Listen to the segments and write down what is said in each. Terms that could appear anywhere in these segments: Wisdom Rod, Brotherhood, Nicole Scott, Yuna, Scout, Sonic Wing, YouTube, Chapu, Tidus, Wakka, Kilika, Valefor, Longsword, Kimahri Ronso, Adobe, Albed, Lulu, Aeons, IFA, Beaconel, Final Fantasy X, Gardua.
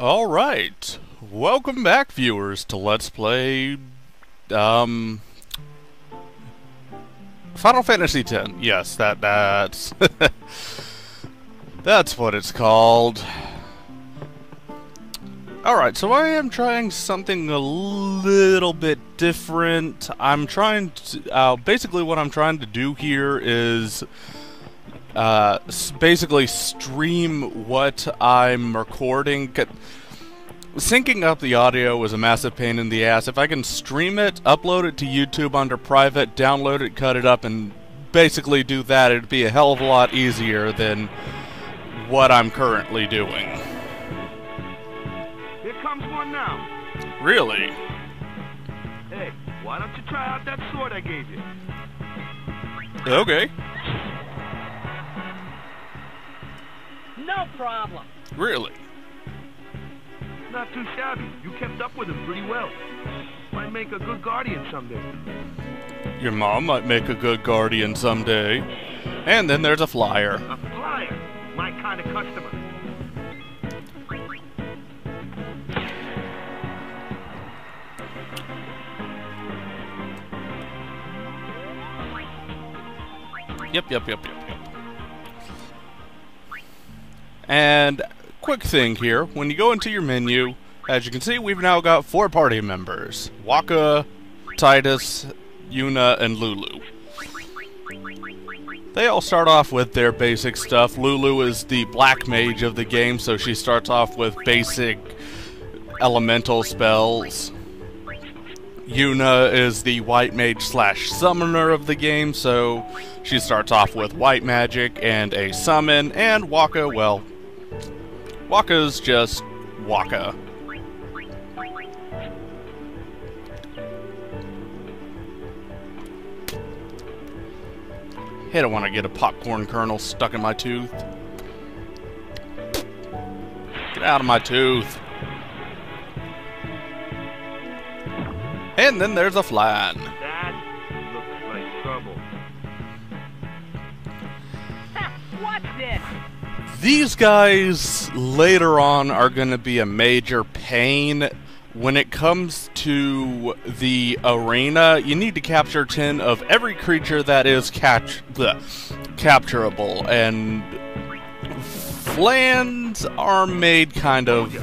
Alright, welcome back viewers to Let's Play, Final Fantasy X. Yes, that's, that's what it's called. Alright, so I am trying something a little bit different. I'm trying to, basically what I'm trying to do here is basically stream what I'm recording. Syncing up the audio is a massive pain in the ass. If I can stream it, upload it to YouTube under private, download it, cut it up, and basically do that, it'd be a hell of a lot easier than what I'm currently doing. Here comes one now. Really? Hey, why don't you try out that sword I gave you? Okay. No problem. Really? Not too shabby. You kept up with him pretty well. Might make a good guardian someday. Your mom might make a good guardian someday. And then there's a flyer. A flyer? My kind of customer. Yep. And quick thing here, when you go into your menu, as you can see, we've now got 4 party members. Wakka, Tidus, Yuna, and Lulu. They all start off with their basic stuff. Lulu is the black mage of the game, so she starts off with basic elemental spells. Yuna is the white mage slash summoner of the game, so she starts off with white magic and a summon, and Wakka, well, Wakka's just Wakka. I don't want to get a popcorn kernel stuck in my tooth. Get out of my tooth. And then there's a flan. That looks like trouble. What's this? These guys later on are going to be a major pain. When it comes to the arena, you need to capture 10 of every creature that is capturable. And flans are made kind of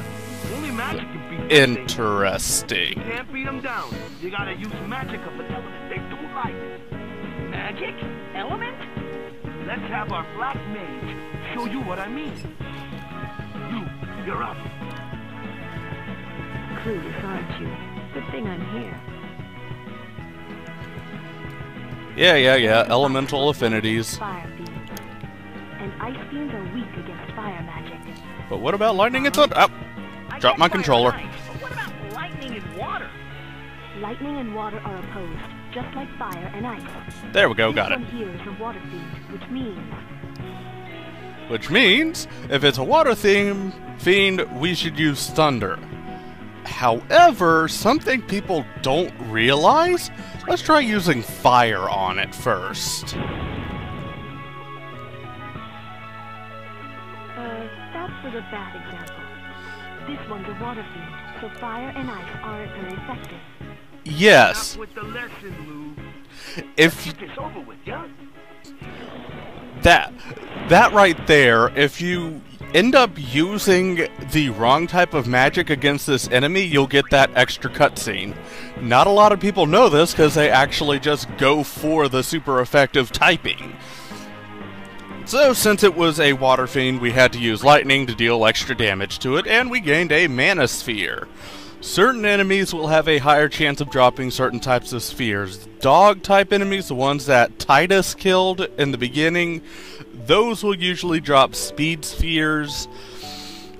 interesting. You can't beat them down. You gotta use magic of an element they don't like. Magic? Element? Let's have our black mage show you what I mean. You're up. Clueless, aren't you? Good thing I'm here. Yeah. Elemental affinities. Fire beam. And ice beams are weak against fire magic. But what about lightning and thunder? Drop my controller. But what about lightning and water? Lightning and water are opposed, just like fire and ice. There we go, got it. Here is a water theme, which means if it's a water theme fiend, we should use thunder. However, something people don't realize, let's try using fire on it first. That was a bad example. This one's a water fiend, so fire and ice aren't very effective. Yes. With the lesson, Lou. If it's over with, yeah? That right there, if you end up using the wrong type of magic against this enemy, you'll get that extra cutscene. Not a lot of people know this because they actually just go for the super effective typing. So, since it was a water fiend, we had to use lightning to deal extra damage to it, and we gained a mana sphere. Certain enemies will have a higher chance of dropping certain types of spheres. Dog-type enemies, the ones that Tidus killed in the beginning, those will usually drop speed spheres.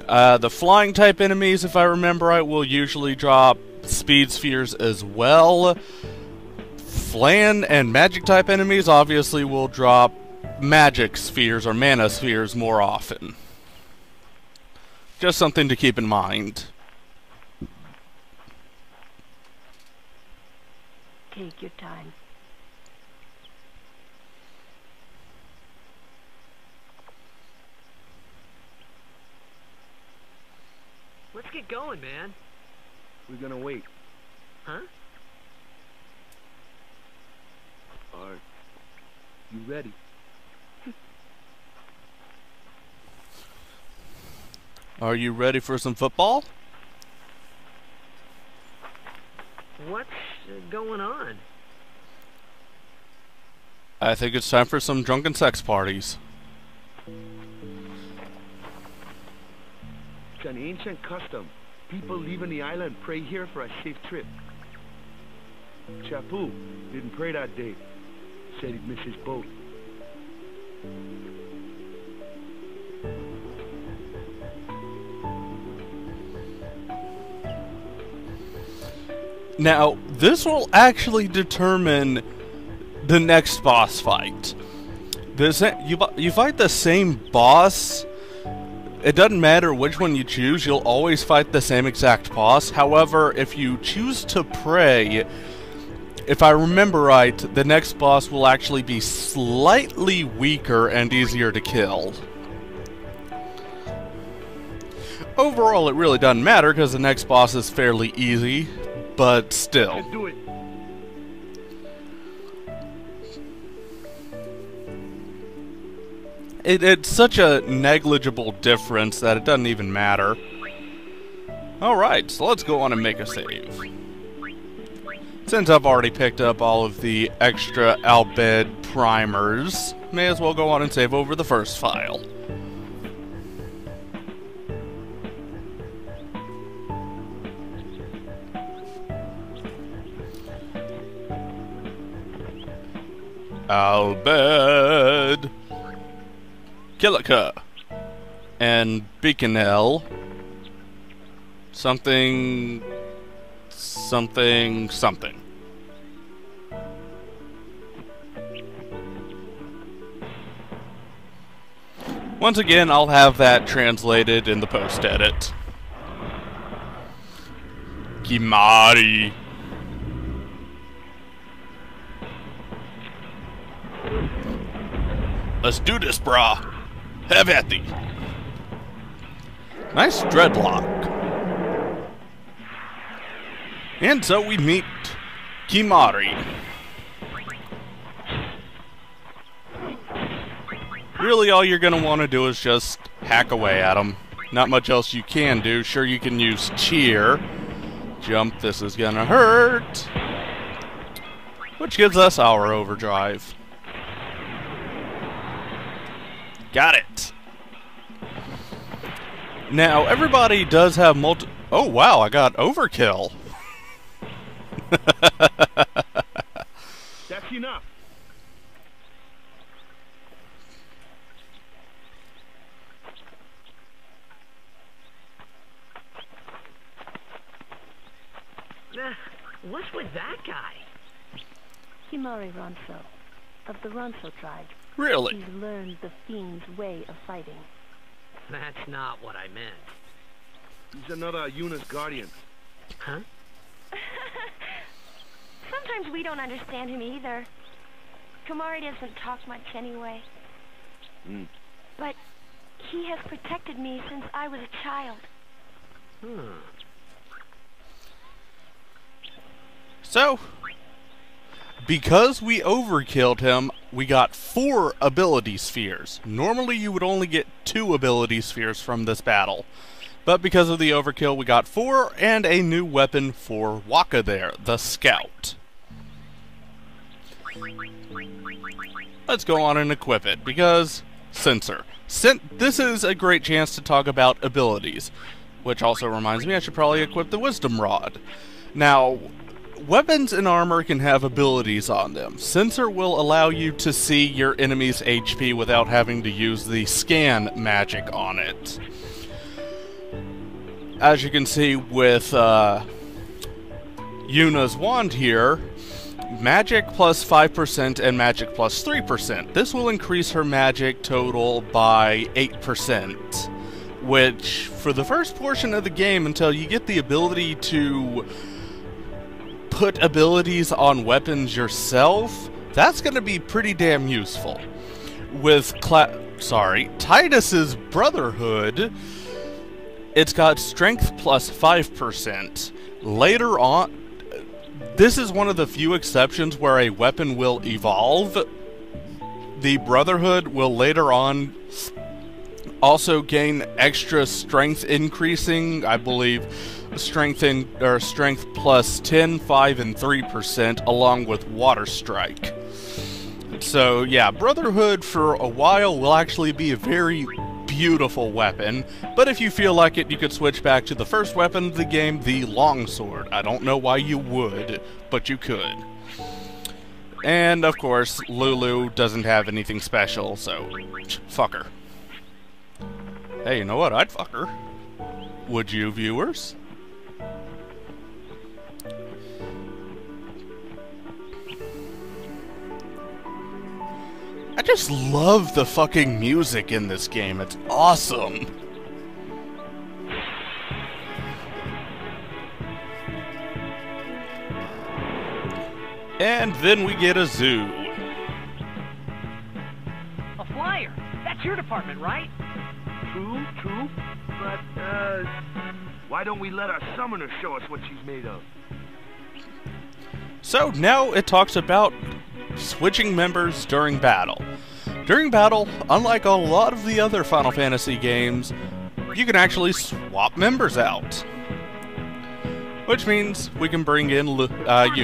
The flying-type enemies, if I remember right, will usually drop speed spheres as well. Flan and magic-type enemies obviously will drop magic spheres or mana spheres more often. Just something to keep in mind. Take your time. We're Let's get going, man. We're gonna wait. Huh? Alright. You ready? Are you ready for some football? What's going on? I think it's time for some drunken sex parties. It's an ancient custom. People leaving the island pray here for a safe trip. Chapu didn't pray that day. Said he'd miss his boat. Now, this will actually determine the next boss fight. You fight the same boss. It doesn't matter which one you choose, you'll always fight the same exact boss. However, if you choose to pray, if I remember right, the next boss will actually be slightly weaker and easier to kill. Overall, it really doesn't matter because the next boss is fairly easy. But still. Let's do it. It's such a negligible difference that it doesn't even matter. Alright, so let's go on and make a save. Since I've already picked up all of the extra Albed primers, may as well go on and save over the first file. Albed, Kilika, and Beaconel. Something. Once again, I'll have that translated in the post edit. Kimahri. Let's do this, brah. Have at thee. Nice dreadlock. And so we meet Kimahri. Really, all you're going to want to do is just hack away at him. Not much else you can do. Sure, you can use cheer. Jump, this is going to hurt. Which gives us our overdrive. Got it. Now, everybody does have Oh, wow, I got overkill. That's enough. What's with that guy? Kimahri Ronso, of the Ronso tribe. Really? He's learned the fiend's way of fighting. That's not what I meant. He's another Yuna's guardian. Huh? Sometimes we don't understand him either. Kimahri doesn't talk much anyway. Mm. But he has protected me since I was a child. Hmm. So, because we overkilled him, we got 4 ability spheres. Normally you would only get 2 ability spheres from this battle. But because of the overkill, we got 4 and a new weapon for Wakka there, the Scout. Let's go on and equip it, because Sensor. This is a great chance to talk about abilities. Which also reminds me, I should probably equip the Wisdom Rod. Now, weapons and armor can have abilities on them. Sensor will allow you to see your enemy's HP without having to use the scan magic on it. As you can see with Yuna's wand here, magic plus 5% and magic plus 3%. This will increase her magic total by 8%, which for the first portion of the game until you get the ability to put abilities on weapons yourself, that's going to be pretty damn useful. With Tidus's Brotherhood, It's got strength plus 5%. Later on, this is one of the few exceptions where a weapon will evolve. The Brotherhood will later on also gain extra strength increasing, I believe, strength plus 10, 5, and 3% along with Water Strike. So yeah, Brotherhood for a while will actually be a very beautiful weapon, but if you feel like it, you could switch back to the first weapon of the game, the Longsword. I don't know why you would, but you could. And of course, Lulu doesn't have anything special, so fuck her. Hey, you know what? I'd fuck her. Would you, viewers? I just love the fucking music in this game. It's awesome. And then we get a zoo. A flyer. That's your department, right? True. But, why don't we let our summoner show us what she's made of? So now it talks about switching members during battle. During battle, unlike a lot of the other Final Fantasy games, you can actually swap members out. Which means we can bring in Yuna.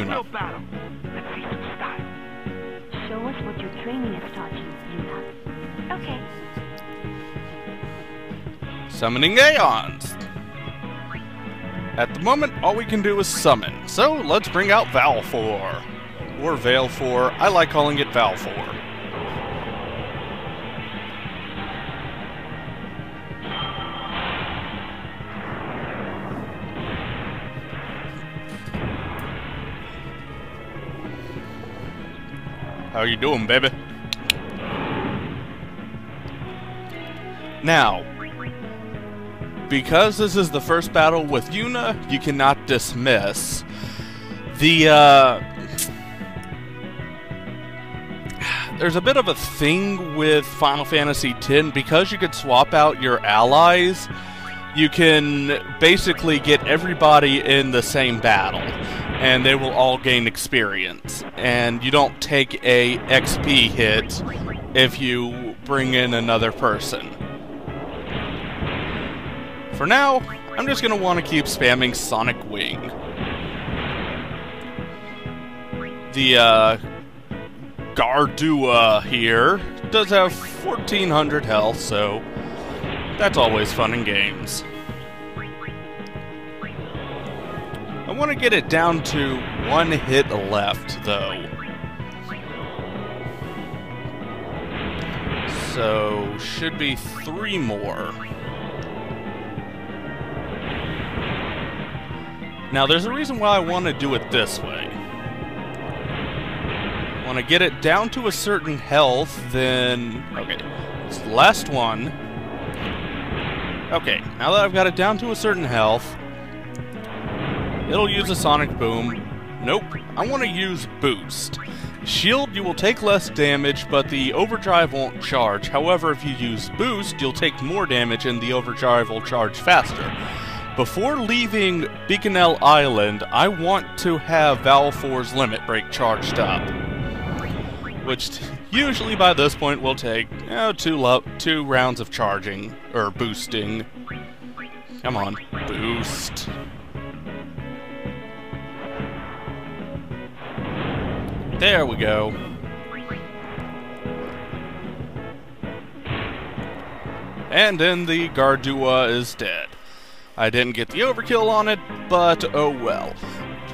Show us what your training has taught you, Yuna. Okay. Summoning Aeons. At the moment, all we can do is summon. So let's bring out Valefor. Or Valefor. I like calling it Valefor. How you doing, baby? Now, because this is the first battle with Yuna, you cannot dismiss. There's a bit of a thing with Final Fantasy X, because you could swap out your allies, you can basically get everybody in the same battle, and they will all gain experience, and you don't take a XP hit if you bring in another person. For now, I'm just going to want to keep spamming Sonic Wing. The, Gardua here does have 1400 health, so that's always fun in games. I want to get it down to one hit left, though. So, should be 3 more. Now, there's a reason why I want to do it this way. Want to get it down to a certain health, then... Okay, it's the last one. Okay, now that I've got it down to a certain health, it'll use a sonic boom. Nope, I want to use boost. Shield, you will take less damage, but the overdrive won't charge. However, if you use boost, you'll take more damage and the overdrive will charge faster. Before leaving Beaconel Island, I want to have Valefor's limit break charged up. Which usually by this point will take, you know, two rounds of charging, or boosting. Come on, boost. There we go. And then the Gardua is dead. I didn't get the overkill on it, but oh well.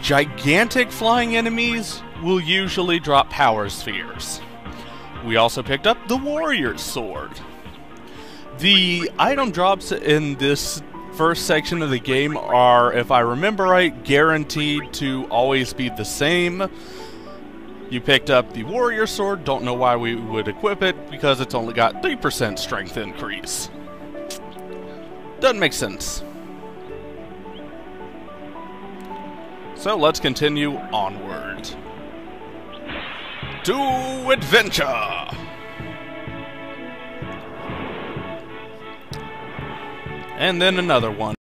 Gigantic flying enemies will usually drop power spheres. We also picked up the warrior's sword. The item drops in this first section of the game are, if I remember right, guaranteed to always be the same. You picked up the warrior sword, don't know why we would equip it, because it's only got 3% strength increase. Doesn't make sense. So let's continue onward. To adventure! and then another one.